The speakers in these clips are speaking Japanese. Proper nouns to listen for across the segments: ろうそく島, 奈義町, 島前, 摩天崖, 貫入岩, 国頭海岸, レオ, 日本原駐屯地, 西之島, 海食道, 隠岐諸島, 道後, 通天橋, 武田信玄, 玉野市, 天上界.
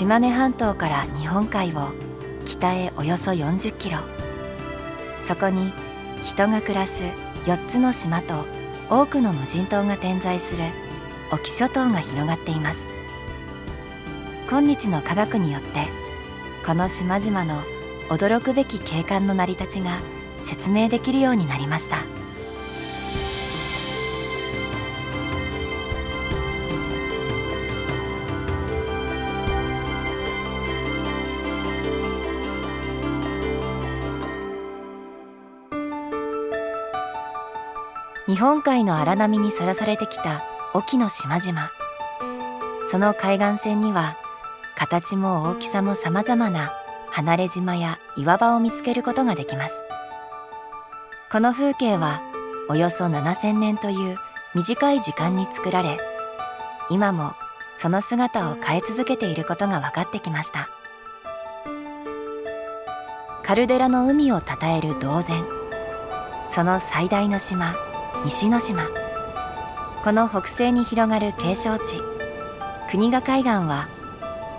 島根半島から日本海を北へおよそ40キロ。そこに人が暮らす4つの島と多くの無人島が点在する隠岐諸島が広がっています。今日の科学によってこの島々の驚くべき景観の成り立ちが説明できるようになりました。日本海の荒波にさらされてきた隠岐の島々。その海岸線には形も大きさも様々な離れ島や岩場を見つけることができます。この風景はおよそ7000年という短い時間に作られ、今もその姿を変え続けていることが分かってきました。カルデラの海をたたえる島前、その最大の島、西之島。この北西に広がる景勝地、国頭海岸は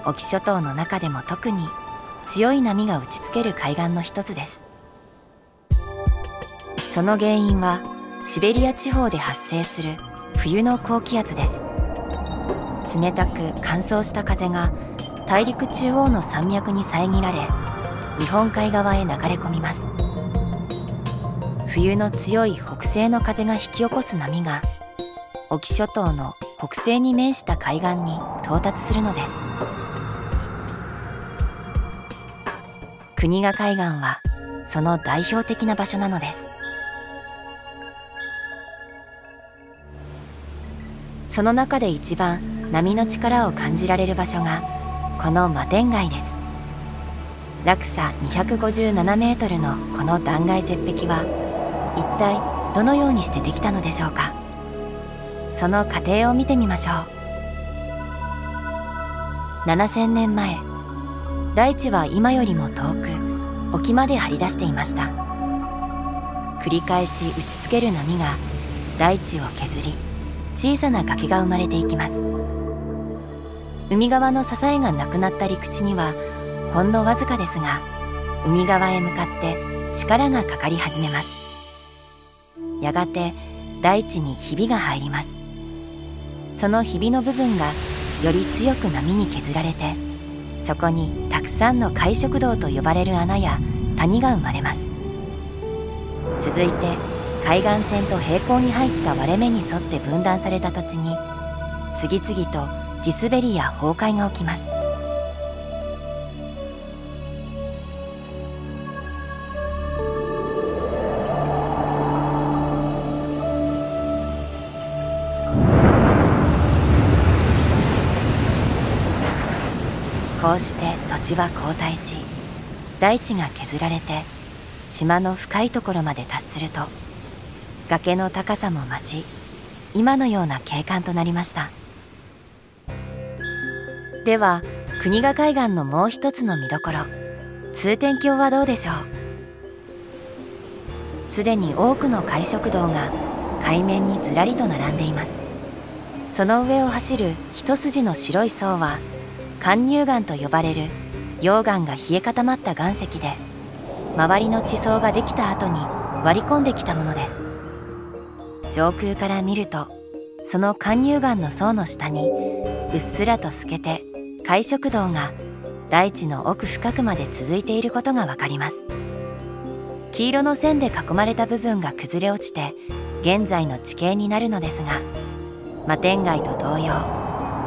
隠岐諸島の中でも特に強い波が打ちつける海岸の一つです。その原因はシベリア地方で発生する冬の高気圧です。冷たく乾燥した風が大陸中央の山脈に遮られ、日本海側へ流れ込みます。冬の強い北西の風が引き起こす波が隠岐諸島の北西に面した海岸に到達するのです。国頭海岸はその代表的な場所なのです。その中で一番波の力を感じられる場所がこの摩天崖です。落差257メートルのこの断崖絶壁は一体どのようにしてできたのでしょうか。その過程を見てみましょう。7000年前、大地は今よりも遠く沖まで張り出していました。繰り返し打ちつける波が大地を削り、小さな崖が生まれていきます。海側の支えがなくなった陸地にはほんのわずかですが、海側へ向かって力がかかり始めます。やがて大地にひびが入ります。そのひびの部分がより強く波に削られて、そこにたくさんの海食道と呼ばれる穴や谷が生まれます。続いて海岸線と平行に入った割れ目に沿って分断された土地に次々と地滑りや崩壊が起きます。こうして土地は後退し、大地が削られて島の深いところまで達すると、崖の高さも増し、今のような景観となりました。では国頭海岸のもう一つの見どころ、通天橋はどうでしょう。すでに多くの海食道が海面にずらりと並んでいます。その上を走る一筋の白い層は貫入岩と呼ばれる溶岩が冷え固まった岩石で、周りの地層ができた後に割り込んできたものです。上空から見ると、その貫入岩の層の下にうっすらと透けて海食道が大地の奥深くまで続いていることがわかります。黄色の線で囲まれた部分が崩れ落ちて現在の地形になるのですが、摩天崖と同様、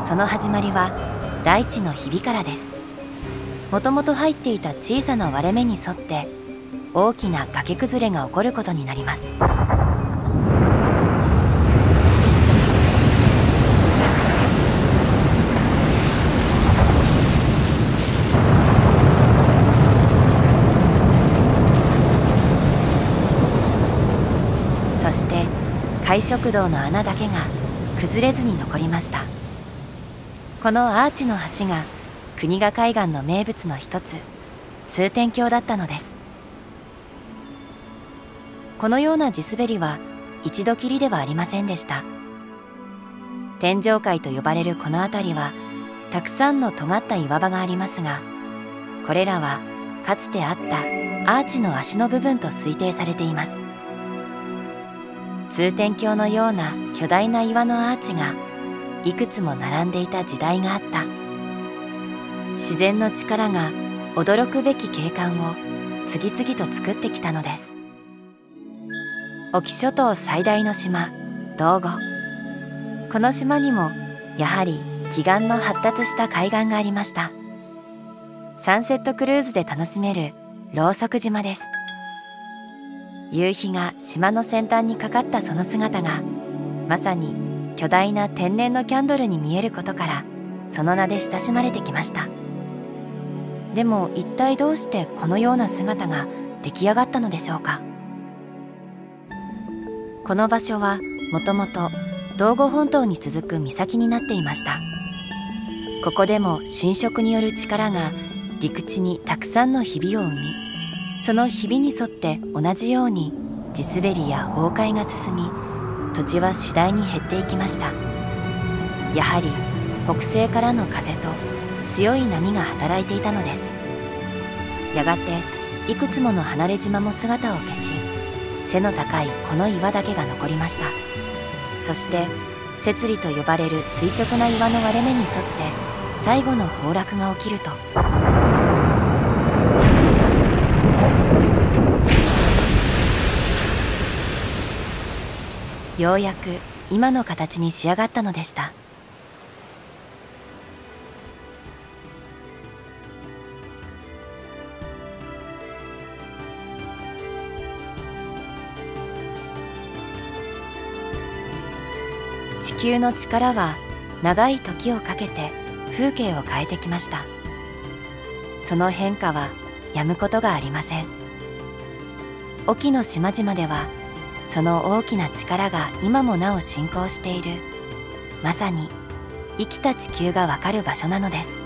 その始まりは大地のひびからです。もともと入っていた小さな割れ目に沿って大きな崖崩れが起こることになります。そして海食道の穴だけが崩れずに残りました。このアーチの橋が国頭海岸の名物の一つ、通天橋だったのです。このような地滑りは一度きりではありませんでした。天上界と呼ばれるこの辺りはたくさんの尖った岩場がありますが、これらはかつてあったアーチの足の部分と推定されています。通天橋のような巨大な岩のアーチがいくつも並んでいた時代があった。自然の力が驚くべき景観を次々と作ってきたのです。隠岐諸島最大の島、道後。この島にもやはり奇岩の発達した海岸がありました。サンセットクルーズで楽しめるろうそく島です。夕日が島の先端にかかったその姿がまさに巨大な天然のキャンドルに見えることから、その名で親しまれてきました。でも一体どうしてこのような姿が出来上がったのでしょうか。この場所はもともと道後本島に続く岬になっていました。ここでも浸食による力が陸地にたくさんのひびを生み、そのひびに沿って同じように地滑りや崩壊が進み、土地は次第に減っていきました。やはり北西からの風と強い波が働いていたのです。やがていくつもの離れ島も姿を消し、背の高いこの岩だけが残りました。そして節理と呼ばれる垂直な岩の割れ目に沿って最後の崩落が起きると、ようやく今の形に仕上がったのでした。地球の力は長い時をかけて風景を変えてきました。その変化はやむことがありません。隠岐の島々ではその大きな力が今もなお進行している、まさに生きた地球がわかる場所なのです。